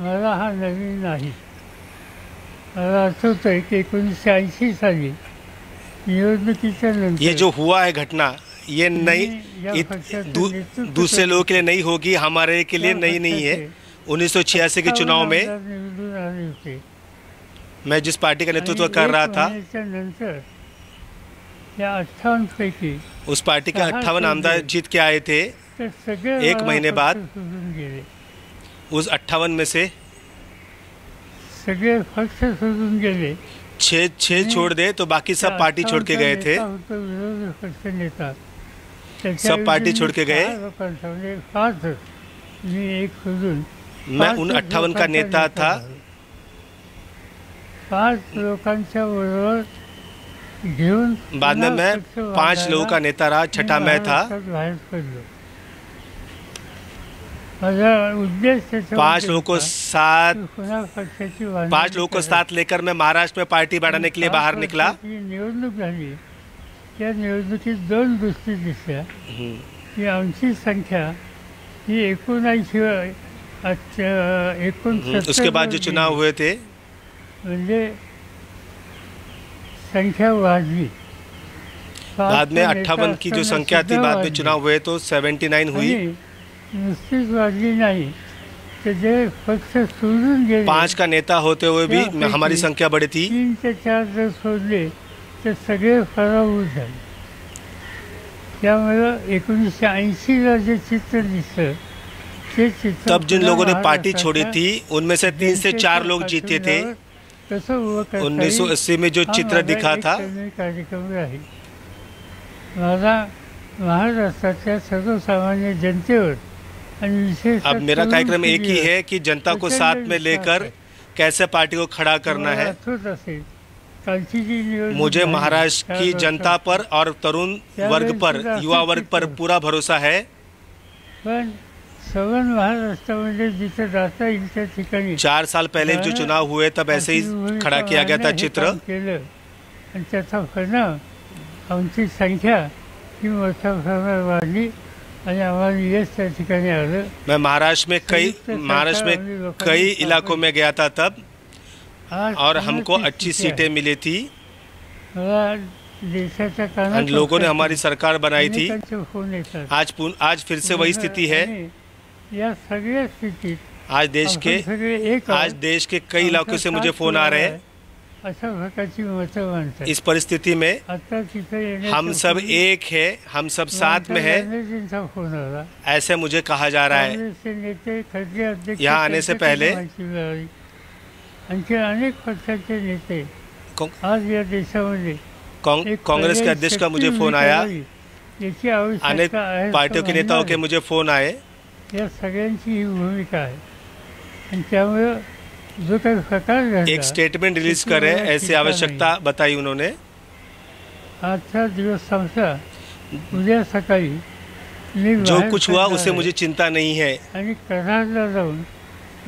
मला हा नवीन नाही। मला आठवतं आहे की 1980 साली निवडणुकीच्या नंतर ये जो हुआ है घटना, ये नई दूसरे लोगों के लिए नहीं होगी, हमारे के लिए नई नहीं है। 1986 के चुनाव में मैं जिस पार्टी का नेतृत्व कर रहा था, उस पार्टी के 58 आमदार जीत के आए थे। एक महीने बाद उस 58 में से 6 छोड़ दे तो बाकी सब पार्टी छोड़ के गए थे। सब पार्टी छोड़ के गए, मैं उन 58 का नेता था। 5 लोकांच्या बरोबर घेऊन बाद में मैं 5 लोगों का नेता रहा। छठा मैं था। 5 लोगों को साथ लेकर मैं महाराष्ट्र में पार्टी बढ़ाने के लिए बाहर निकला। निवडणूक झाली, त्या निवडणुकीत 2 गोष्टी दिसल्या की आमची संख्या ही 19 उसके बाद जो चुनाव हुए थे संख्या वाली, बाद में 58 की जो संख्या थी, बाद में चुनाव हुए तो 79 हुई। नुसतीच वाली नहीं, तो 5 का नेता होते हुए भी हमारी संख्या बड़ी थी। 3 से 4 जर सोडले तो सगळे फराहू झाले। त्यामुळे 1980 जे चित्र दिसलं, ते चित्र तब जिन लोगों ने पार्टी छोड़ी थी उनमें से 3 से 4 लोग जीते थे। 1980 में जो चित्र दिखा था, सर्वसामान्य जनतेवर अब मेरा कार्यक्रम एक ही है कि जनता को साथ में लेकर कैसे पार्टी को खड़ा करना है। मुझे महाराष्ट्र की जनता पर और तरुण वर्ग पर, युवा वर्ग पर पूरा भरोसा है। सवन महाराष्ट्र में जिसे रास्ता इनके ठिकाणी 4 साल पहले जो चुनाव हुए तब ऐसे ही खड़ा किया गया था चित्र। आमची संख्या ही मोठ्या प्रमाणात वाढली आणि आम्हाला यश त्या ठिकाणी आलं। मैं महाराष्ट्र में कई इलाकों में गया था तब, और हमको अच्छी सीटें मिली थी। लोगों ने हमारी सरकार बनाई थी। आज फिर से वही स्थिति है। आज देश के कई इलाकों से मुझे फोन आ रहे हैं। इस परिस्थिति में हम सब एक है, हम सब साथ में है, ऐसे मुझे कहा जा रहा है। यहाँ आने से पहले अनेक पक्षाचे नेते आज या देशामध्ये, कांग्रेस के अध्यक्ष का मुझे फोन आया, अनेक पार्टियों के नेताओं के मुझे फोन आए। या सगळ्यांची ही भूमिका आहे आणि त्यामुळे जो काही प्रकार एक स्टेटमेंट रिलीज करे ऐसी आवश्यकता बताई उन्होंने। आजचा दिवस संपला, उद्या सकाळी जो कुछ हुआ उसे मुझे चिंता नहीं है। आणि कराडला जाऊन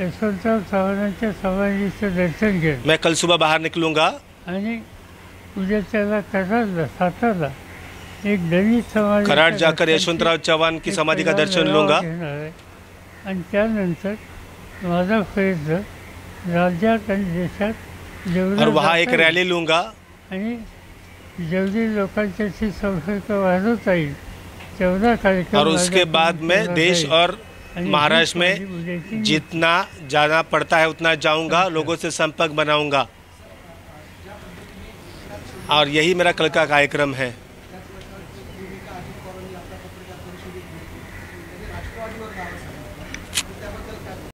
यशवंतराव चव्हाणांच्या समाधीचं दर्शन घेईन। मैं कल सुबह बाहर निकलूंगा। कराड जाकर यशवंतराव चव्हाण की समाधि का दर्शन लूंगा। और वहाँ एक रैली लूंगा। और उसके बाद मैं देश और महाराष्ट्र में जितना जाना पड़ता है उतना जाऊंगा, लोगों से संपर्क बनाऊंगा। और यही मेरा कल का कार्यक्रम है।